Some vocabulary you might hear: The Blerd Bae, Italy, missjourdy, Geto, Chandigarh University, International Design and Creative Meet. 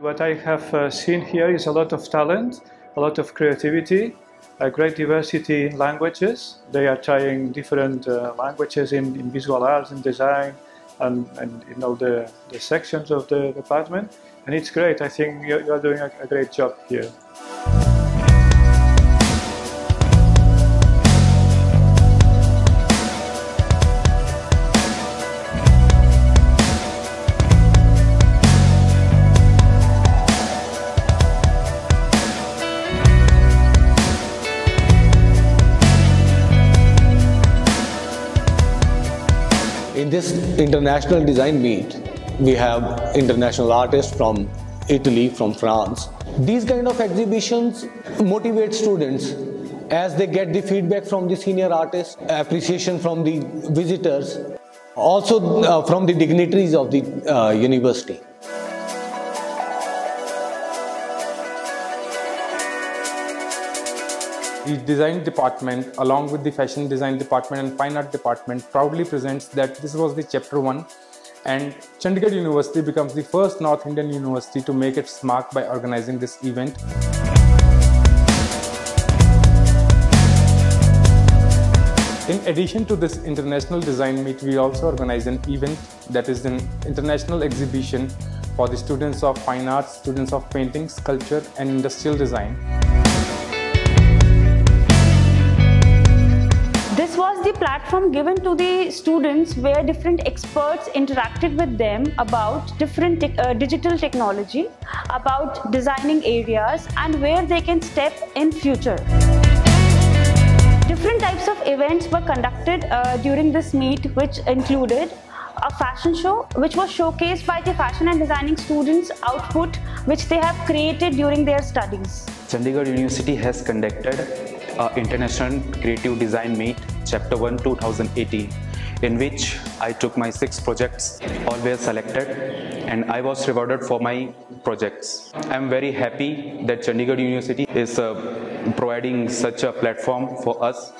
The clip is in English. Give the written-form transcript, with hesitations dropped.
What I have seen here is a lot of talent, a lot of creativity, a great diversity in languages. They are trying different languages in visual arts, in design, and in all the sections of the department. And it's great. I think you're doing a great job here. In this international design meet, we have international artists from Italy, from France. These kind of exhibitions motivate students as they get the feedback from the senior artists, appreciation from the visitors, also from the dignitaries of the university. The design department, along with the fashion design department and fine art department, proudly presents that this was the chapter 1, and Chandigarh University becomes the first North Indian university to make its mark by organizing this event. In addition to this international design meet, we also organize an event that is an international exhibition for the students of fine arts, students of painting, sculpture and industrial design. This was the platform given to the students where different experts interacted with them about different digital technology, about designing areas and where they can step in future. Different types of events were conducted during this meet, which included a fashion show which was showcased by the fashion and designing students' output which they have created during their studies. Chandigarh University has conducted International Creative Design Meet Chapter 1 2018, in which I took my 6 projects, all were selected and I was rewarded for my projects. I am very happy that Chandigarh University is providing such a platform for us.